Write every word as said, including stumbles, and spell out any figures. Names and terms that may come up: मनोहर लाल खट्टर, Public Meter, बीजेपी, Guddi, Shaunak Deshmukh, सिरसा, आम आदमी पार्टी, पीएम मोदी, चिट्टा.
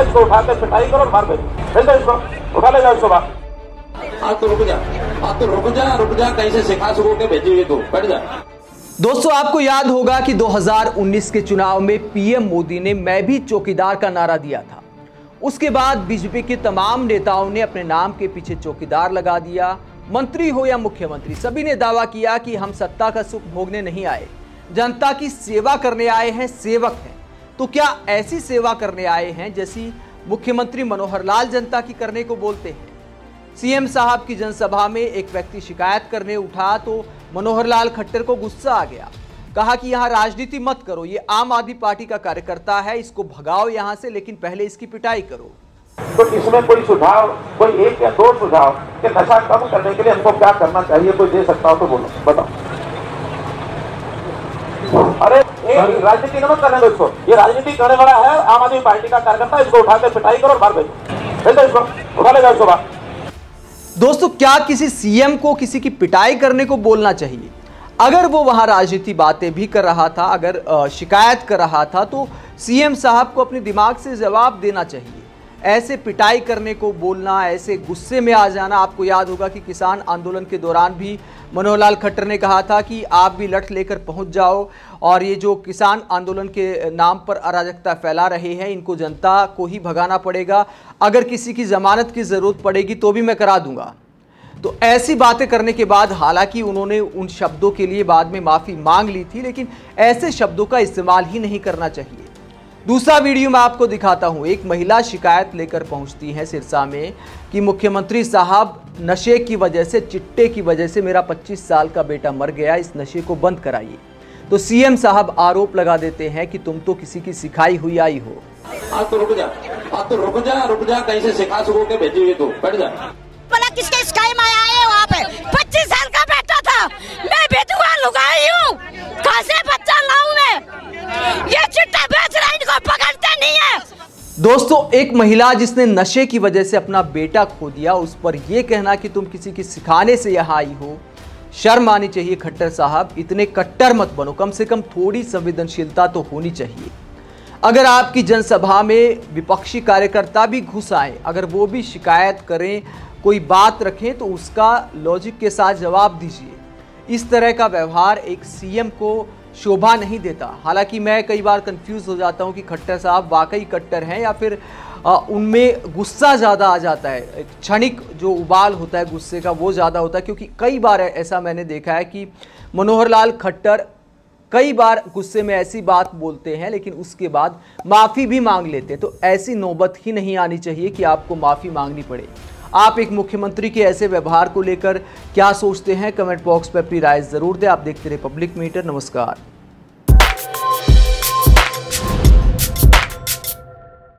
इसको उठाकर पिटाई करो और मार दो, भेजो इसको, उठा ले जाओ इसको बाहर। हाथ तो रुक जा, हाथ तो रुक जा, रुक जा, कहीं से सिखा सुखो के भेजी हुई तो बैठ जा। दोस्तों, आपको याद होगा कि दो हज़ार उन्नीस के चुनाव में पीएम मोदी ने मैं भी चौकीदार का नारा दिया था। उसके बाद बीजेपी के तमाम नेताओं ने अपने नाम के पीछे चौकीदार लगा दिया। मंत्री हो या मुख्यमंत्री, सभी ने दावा किया कि हम सत्ता का सुख भोगने नहीं आए, जनता की सेवा करने आए हैं, सेवक हैं। तो क्या ऐसी सेवा करने आए हैं जैसी मुख्यमंत्री मनोहर लाल जनता की करने को बोलते हैं? सीएम साहब की जनसभा में एक व्यक्ति शिकायत करने उठा तो मनोहर लाल खट्टर को गुस्सा आ गया। कहा कि यहाँ राजनीति मत करो, ये आम आदमी पार्टी का कार्यकर्ता है, इसको भगाओ यहाँ से, लेकिन पहले इसकी पिटाई करो। तो इसमें कोई सुझाव, कोई एक या दो सुझाव कि नशा कम करने के लिए हमको क्या करना चाहिए, कोई दे सकता हो तो बोलो, बताओ। अरे राजनीति न मत करने दो इसको, ये राजनीति करने वाला है, आम आदमी पार्टी का कार्यकर्ता, इसको उठाकर पिटाई करो और मार भेजो, इसको उठा ले जाओ इसको बाहर। दोस्तों, क्या किसी सीएम को किसी की पिटाई करने को बोलना चाहिए? अगर वो वहाँ राजनीति बातें भी कर रहा था, अगर शिकायत कर रहा था, तो सीएम साहब को अपने दिमाग से जवाब देना चाहिए। ऐसे पिटाई करने को बोलना, ऐसे गुस्से में आ जाना, आपको याद होगा कि किसान आंदोलन के दौरान भी मनोहर लाल खट्टर ने कहा था कि आप भी लठ लेकर पहुंच जाओ और ये जो किसान आंदोलन के नाम पर अराजकता फैला रहे हैं, इनको जनता को ही भगाना पड़ेगा, अगर किसी की जमानत की ज़रूरत पड़ेगी तो भी मैं करा दूंगा। तो ऐसी बातें करने के बाद, हालांकि उन्होंने उन शब्दों के लिए बाद में माफ़ी मांग ली थी, लेकिन ऐसे शब्दों का इस्तेमाल ही नहीं करना चाहिए। दूसरा वीडियो मैं आपको दिखाता हूं। एक महिला शिकायत लेकर पहुंचती है सिरसा में कि मुख्यमंत्री साहब, नशे की वजह से, चिट्टे की वजह से मेरा पच्चीस साल का बेटा मर गया, इस नशे को बंद कराइए। तो सीएम साहब आरोप लगा देते हैं कि तुम तो किसी की सिखाई हुई आई हो। आज तो रुक जा, आज तो रुक जा, रुक जा, कहीं से सिखा सुखो के भेजी हुई तो बैठ जा। भला किसके सिखाई में आया है? वहाँ पे पच्चीस साल का बेटा था, मैं भी दुआ लुगाई हूँ, कैसे बच्चा लाऊं मैं? ये चिट्टा बेच रहा है, इनको पकड़ते नहीं है। दोस्तों, एक महिला जिसने नशे की वजह से अपना बेटा खो दिया, उस पर यह कहना कि तुम किसी के सिखाने से यहाँ आई हो, शर्म आनी चाहिए खट्टर साहब। इतने कट्टर मत बनो, कम से कम थोड़ी संवेदनशीलता तो होनी चाहिए। अगर आपकी जनसभा में विपक्षी कार्यकर्ता भी घुस आए, अगर वो भी शिकायत करें, कोई बात रखें, तो उसका लॉजिक के साथ जवाब दीजिए। इस तरह का व्यवहार एक सीएम को शोभा नहीं देता। हालांकि मैं कई बार कंफ्यूज हो जाता हूं कि खट्टर साहब वाकई कट्टर हैं या फिर उनमें गुस्सा ज़्यादा आ जाता है, क्षणिक जो उबाल होता है गुस्से का वो ज़्यादा होता है। क्योंकि कई बार ऐसा मैंने देखा है कि मनोहर लाल खट्टर कई बार गुस्से में ऐसी बात बोलते हैं, लेकिन उसके बाद माफ़ी भी मांग लेते हैं। तो ऐसी नौबत ही नहीं आनी चाहिए कि आपको माफ़ी मांगनी पड़े। आप एक मुख्यमंत्री के ऐसे व्यवहार को लेकर क्या सोचते हैं? कमेंट बॉक्स पर अपनी राय ज़रूर दें। आप देखते रहे पब्लिक मीटर। नमस्कार।